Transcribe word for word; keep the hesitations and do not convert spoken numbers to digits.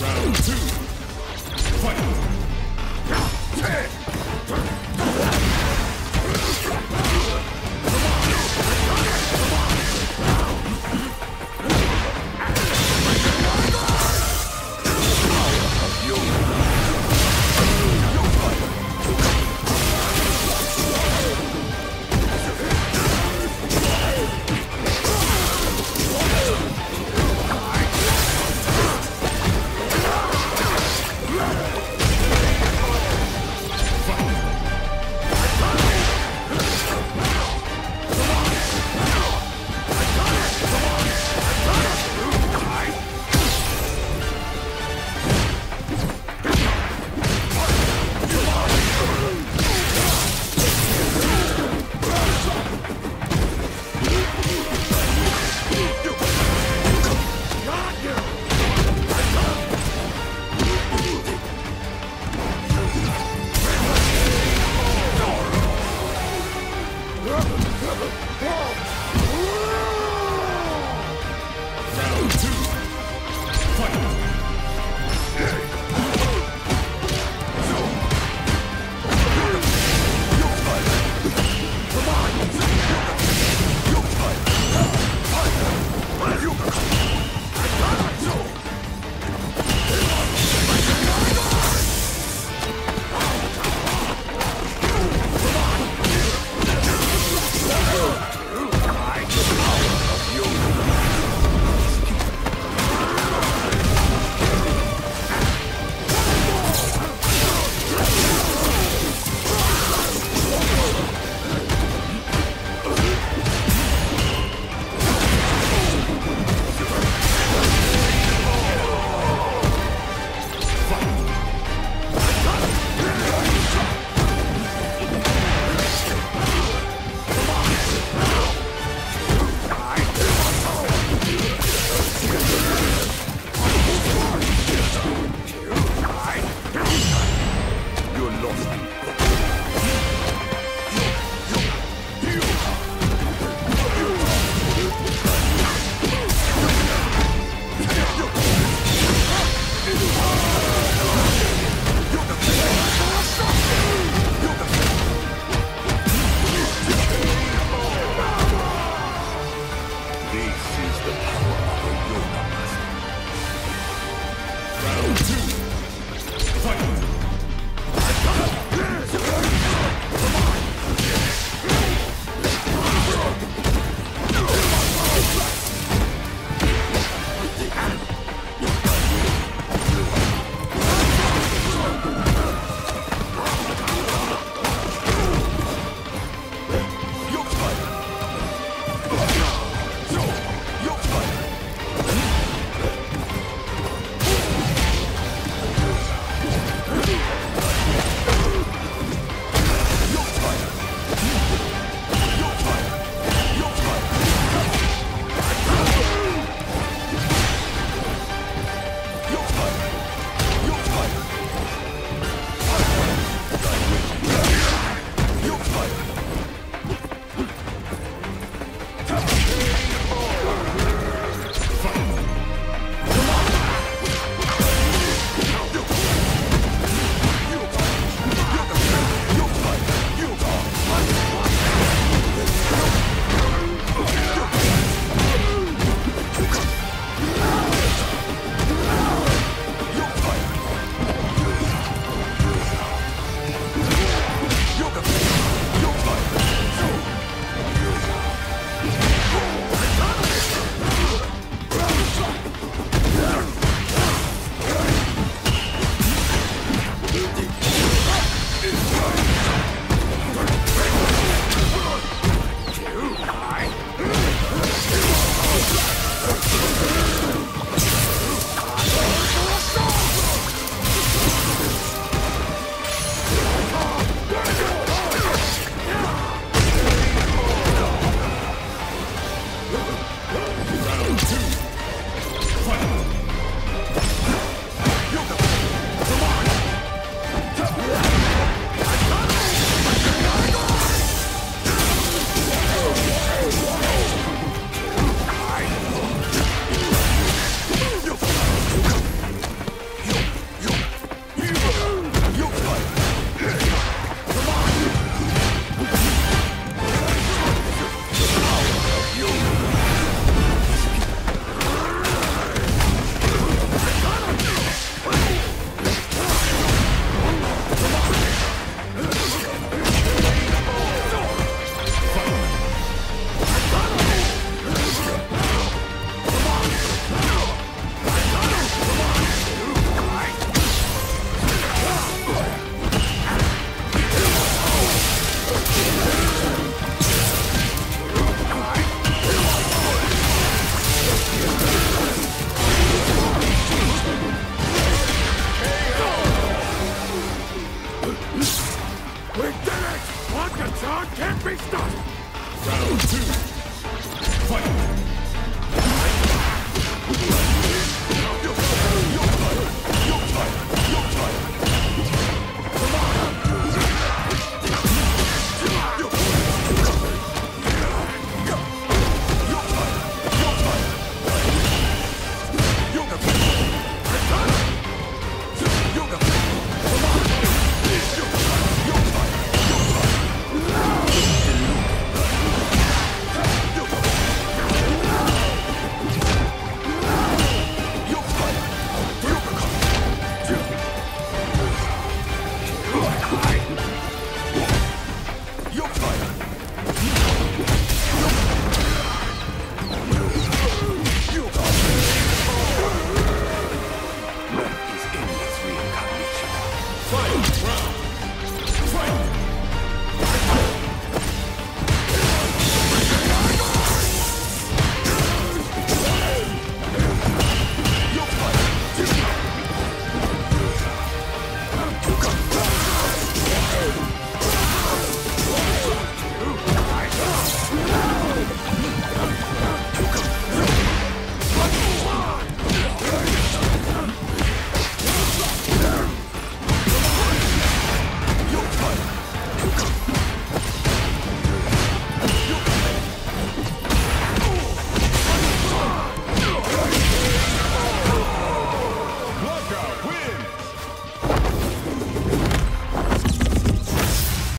Round two. Fight. Two.